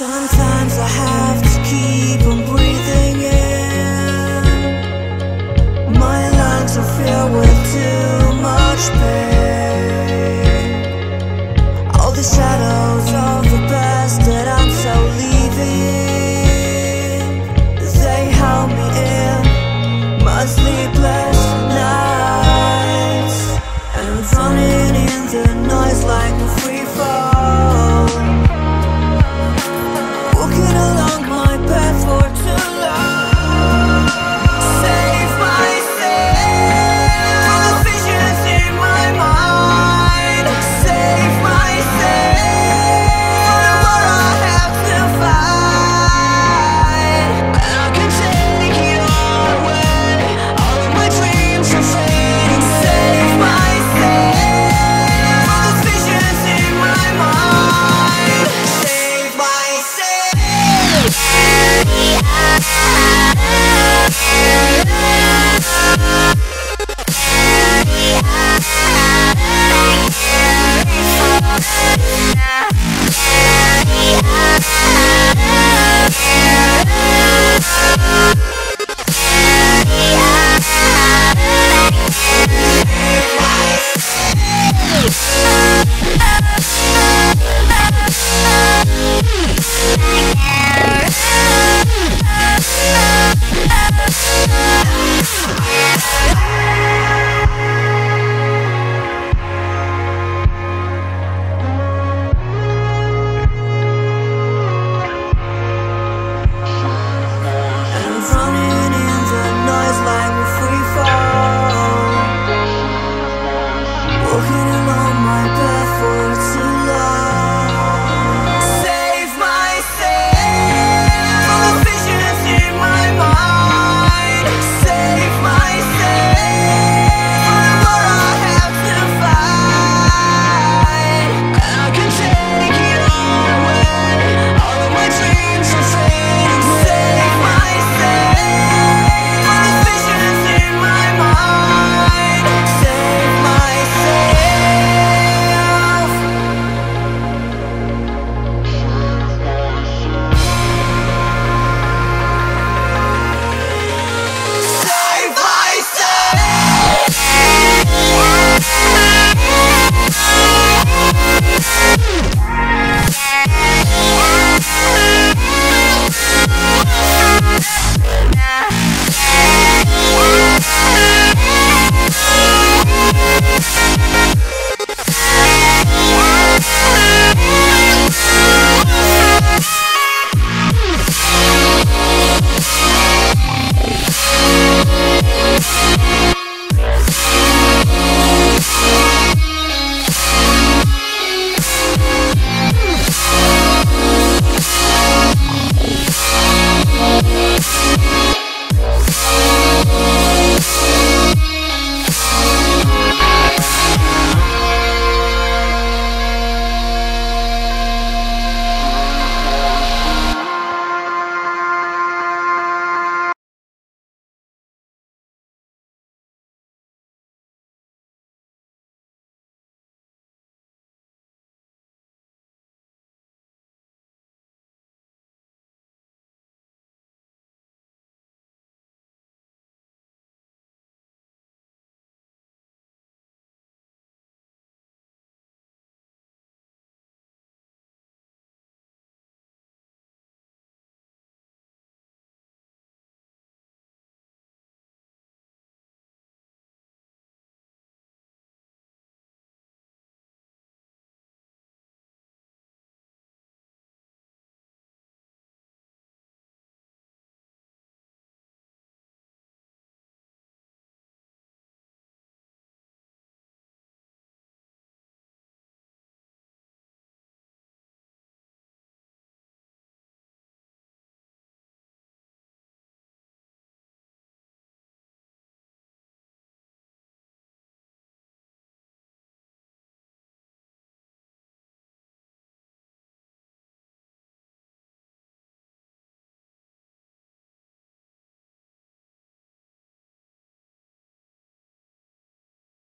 Sometimes I have to keep